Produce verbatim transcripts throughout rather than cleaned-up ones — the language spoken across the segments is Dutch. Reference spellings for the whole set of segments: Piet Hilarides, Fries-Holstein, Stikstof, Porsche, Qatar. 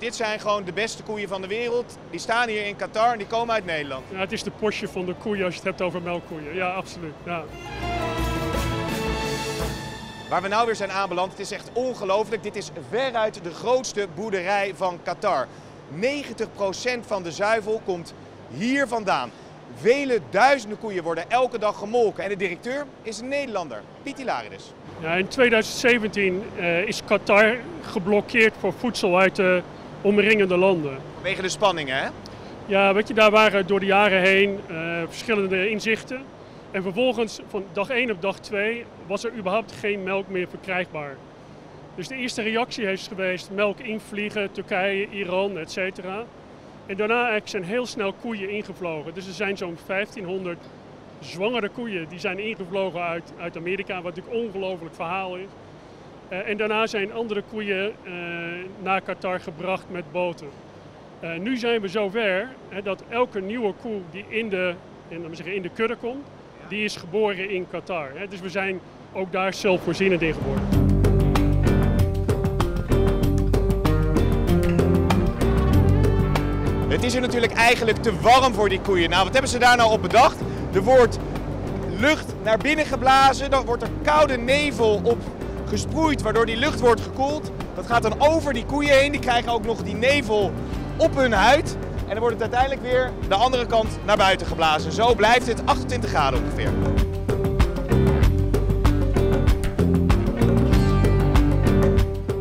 Dit zijn gewoon de beste koeien van de wereld. Die staan hier in Qatar en die komen uit Nederland. Ja, het is de Porsche van de koeien als je het hebt over melkkoeien. Ja, absoluut. Ja. Waar we nou weer zijn aanbeland, het is echt ongelooflijk. Dit is veruit de grootste boerderij van Qatar. negentig procent van de zuivel komt hier vandaan. Vele duizenden koeien worden elke dag gemolken. En de directeur is een Nederlander, Piet Hilarides. Ja, in tweeduizend zeventien uh, is Qatar geblokkeerd voor voedsel uit de omringende landen. Vanwege de spanningen, hè? Ja, weet je, daar waren door de jaren heen uh, verschillende inzichten. En vervolgens, van dag één op dag twee, was er überhaupt geen melk meer verkrijgbaar. Dus de eerste reactie is geweest melk invliegen, Turkije, Iran, et cetera. En daarna zijn heel snel koeien ingevlogen. Dus er zijn zo'n vijftienhonderd zwangere koeien die zijn ingevlogen uit, uit Amerika, wat natuurlijk een ongelooflijk verhaal is. Uh, en daarna zijn andere koeien uh, naar Qatar gebracht met boten. Uh, nu zijn we zover hè, dat elke nieuwe koe die in de, in, zeggen, in de kudde komt, die is geboren in Qatar. Hè. Dus we zijn ook daar zelfvoorzienend in geworden. Het is er natuurlijk eigenlijk te warm voor die koeien. Nou, wat hebben ze daar nou op bedacht? Er wordt lucht naar binnen geblazen, dan wordt er koude nevel op gesproeid, waardoor die lucht wordt gekoeld. Dat gaat dan over die koeien heen, die krijgen ook nog die nevel op hun huid. En dan wordt het uiteindelijk weer de andere kant naar buiten geblazen. Zo blijft het achtentwintig graden ongeveer.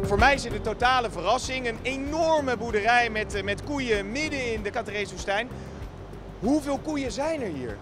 Voor mij is het een totale verrassing, een enorme boerderij met, met koeien midden in de Qatar-Holstein. Hoeveel koeien zijn er hier?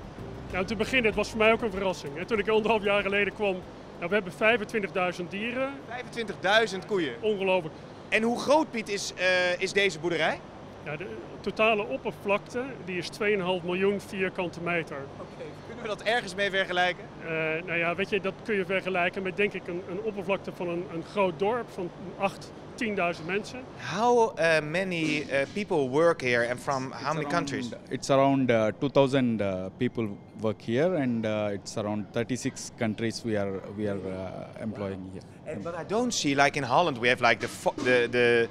Ja, te beginnen, het was voor mij ook een verrassing. Toen ik anderhalf jaar geleden kwam, nou, we hebben vijfentwintigduizend dieren. vijfentwintigduizend koeien? Ongelooflijk. En hoe groot, Piet, is, uh, is deze boerderij? Ja, de totale oppervlakte die is twee komma vijf miljoen vierkante meter. Okay. Kunnen we dat ergens mee vergelijken? Uh, nou ja, weet je, dat kun je vergelijken met denk ik een, een oppervlakte van een, een groot dorp van acht, tienduizend mensen. How uh, many uh, people work here and from how many countries? It's around uh, two thousand uh, people work here and uh, it's around thirty-six countries we are we are uh, employing wow. here. And, but I don't see like in Holland we have like the the the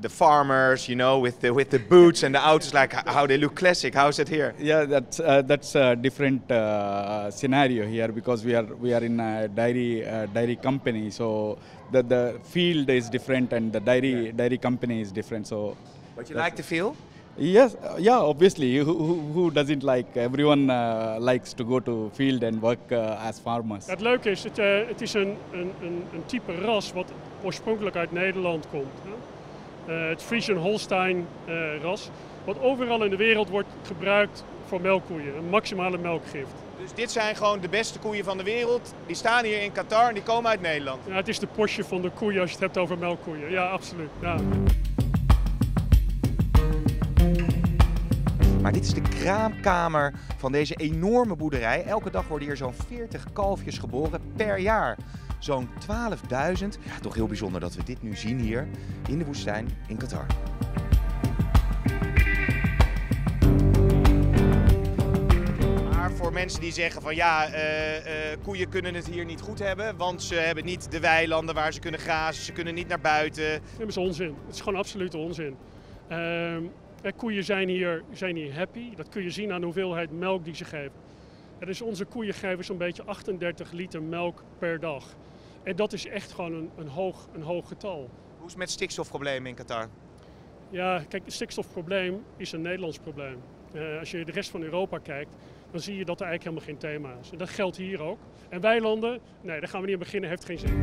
the farmers, you know, with the with the boots and the outfits, like how they look classic. How is it here? Yeah, that's uh, that's a different uh, scenario here because we are we are in a dairy uh, dairy company, so the the field is different and the dairy yeah. dairy company is different. So, but you like the field? Yes, uh, yeah, obviously. Who, who, who doesn't like? Everyone uh, likes to go to field and work uh, as farmers. Het leuke is, het uh, het is een een een type ras wat oorspronkelijk uit Nederland komt. Hè? Uh, het Fries-Holstein uh, ras, wat overal in de wereld wordt gebruikt voor melkkoeien, een maximale melkgift. Dus dit zijn gewoon de beste koeien van de wereld, die staan hier in Qatar en die komen uit Nederland? Ja, het is de Porsche van de koeien als je het hebt over melkkoeien, ja absoluut. Ja. Maar dit is de kraamkamer van deze enorme boerderij. Elke dag worden hier zo'n veertig kalfjes geboren per jaar. Zo'n twaalfduizend. Ja, toch heel bijzonder dat we dit nu zien hier in de woestijn in Qatar. Maar voor mensen die zeggen van ja, uh, uh, koeien kunnen het hier niet goed hebben, want ze hebben niet de weilanden waar ze kunnen grazen, ze kunnen niet naar buiten. Dat is onzin. Het is gewoon absolute onzin. Uh, koeien zijn hier, zijn hier happy. Dat kun je zien aan de hoeveelheid melk die ze geven. Ja, dus onze koeien geven zo'n beetje achtendertig liter melk per dag. En dat is echt gewoon een, een, hoog, een hoog getal. Hoe is het met stikstofproblemen in Qatar? Ja, kijk, het stikstofprobleem is een Nederlands probleem. Uh, als je de rest van Europa kijkt, dan zie je dat er eigenlijk helemaal geen thema is. En dat geldt hier ook. En weilanden, nee, daar gaan we niet aan beginnen, heeft geen zin.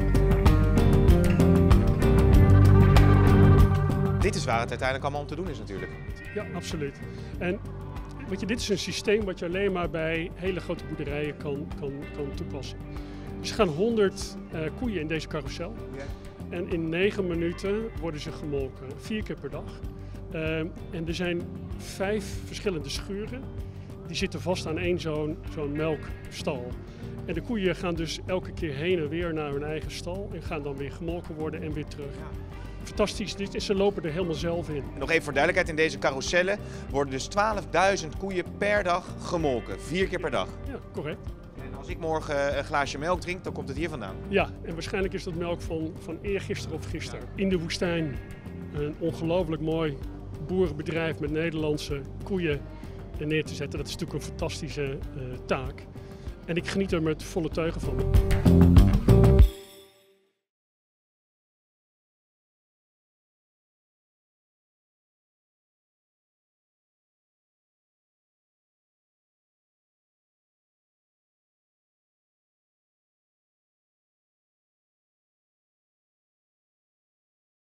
Dit is waar het uiteindelijk allemaal om te doen is natuurlijk. Ja, absoluut. En weet je, dit is een systeem wat je alleen maar bij hele grote boerderijen kan, kan, kan toepassen. Dus er gaan honderd uh, koeien in deze carousel. Yeah. En in negen minuten worden ze gemolken, vier keer per dag. Uh, en er zijn vijf verschillende schuren. Die zitten vast aan één zo'n zo'n melkstal. En de koeien gaan dus elke keer heen en weer naar hun eigen stal. En gaan dan weer gemolken worden en weer terug. Ja. Fantastisch, dit is, ze lopen er helemaal zelf in. Nog even voor duidelijkheid, in deze carousellen worden dus twaalfduizend koeien per dag gemolken. Vier keer per dag. Ja, correct. En als ik morgen een glaasje melk drink, dan komt het hier vandaan? Ja, en waarschijnlijk is dat melk van, van eergisteren of gisteren. Ja. In de woestijn. een ongelooflijk mooi boerenbedrijf met Nederlandse koeien neer te zetten. Dat is natuurlijk een fantastische uh, taak. En ik geniet er met volle teugen van.